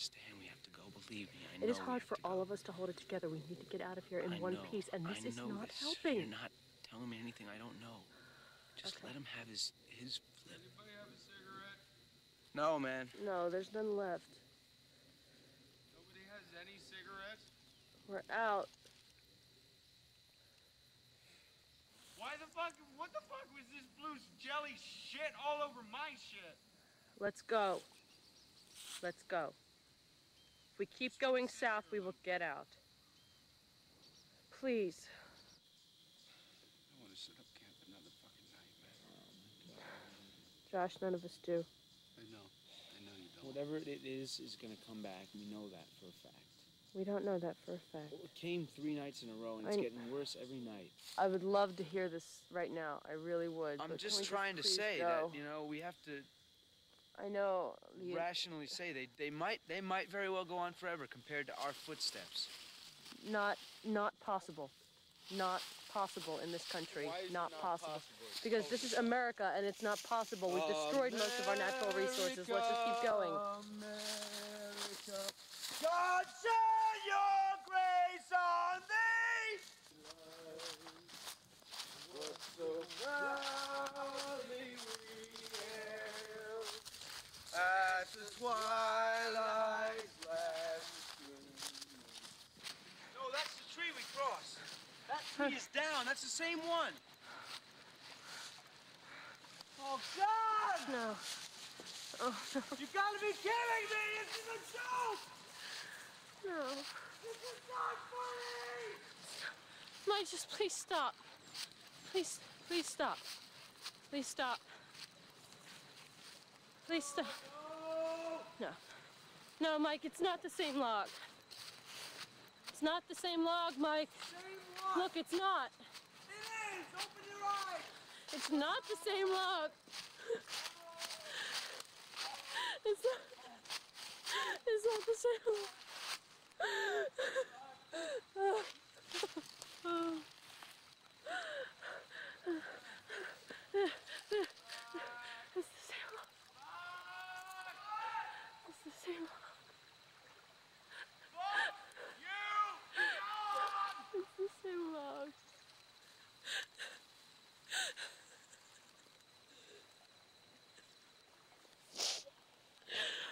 understand. We have to go. Believe me, I know. It is hard for all of us to hold it together. We need to get out of here in one piece, and this is not helping. You're not telling me anything I don't know. Just let him have his flip. Anybody have a cigarette? No, man. No, there's none left. Nobody has any cigarettes? We're out. Why the fuck? What the fuck was this blue jelly shit all over my shit? Let's go. Let's go. If we keep going south, we will get out. Please. I want to sit up camp another fucking night, man. Josh, none of us do. I know you don't. Whatever it is going to come back. We know that for a fact. We don't know that for a fact. Well, it came 3 nights in a row, and it's getting worse every night. I would love to hear this right now. I really would. I'm just trying to say that, you know, we have to... I know. Rationally say they might very well go on forever compared to our footsteps. Not possible. Not possible in this country. Not possible. Because this is America and it's not possible. We've destroyed most of our natural resources. Let's just keep going. America. God send your grace on thee. At the twilight last No, that's the tree we crossed. That tree is down. That's the same one. Oh, God! No. Oh, no. You gotta be kidding me! This is a joke! No. This is not funny! Mike, just please stop. Please stop. Please stop. Please stop. No. No, Mike, it's not the same log. It's not the same log, Mike. Same log. Look, it's not. It is. Open your eyes. It's not the same log. It's not the same log.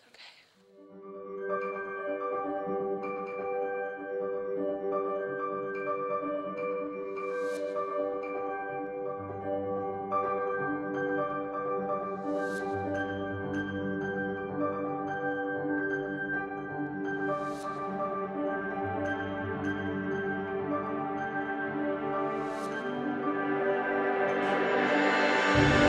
It's okay.